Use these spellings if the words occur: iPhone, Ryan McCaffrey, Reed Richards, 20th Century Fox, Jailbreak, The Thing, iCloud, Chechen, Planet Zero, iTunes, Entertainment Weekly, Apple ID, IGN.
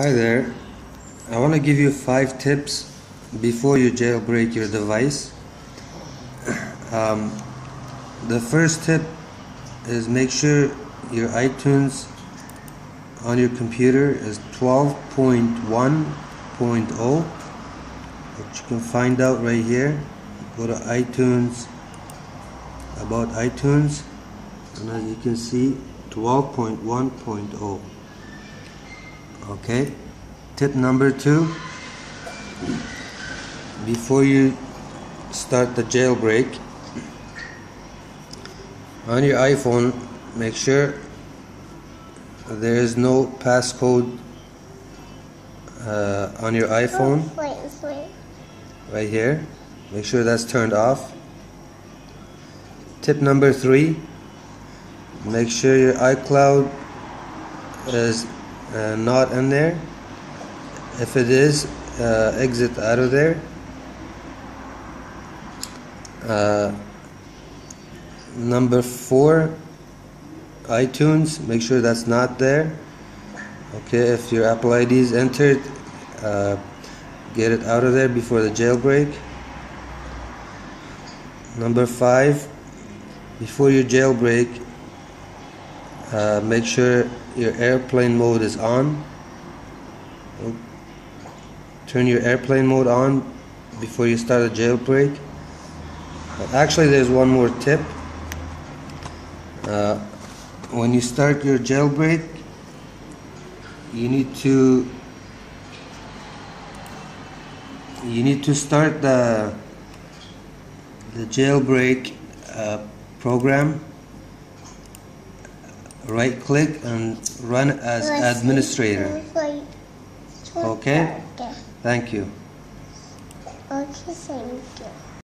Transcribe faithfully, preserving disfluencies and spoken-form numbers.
Hi there, I want to give you five tips before you jailbreak your device. Um, the first tip is make sure your iTunes on your computer is twelve point one point zero, which you can find out right here. Go to iTunes, about iTunes, and as you can see, twelve point one point zero. Okay, tip number two, before you start the jailbreak on your iPhone, make sure there is no passcode uh, on your iPhone. Right here, make sure that's turned off. Tip number three, make sure your iCloud is Uh, not in there. If it is, uh, exit out of there. Uh, number four, iTunes, make sure that's not there. Okay, if your Apple I D is entered, uh, get it out of there before the jailbreak. Number five, before you jailbreak, Uh, make sure your airplane mode is on. Turn your airplane mode on before you start a jailbreak. Actually, there's one more tip. Uh, when you start your jailbreak, you need to you need to start the the jailbreak uh, program. Right click and run as administrator. Okay? Thank you. Okay, thank you.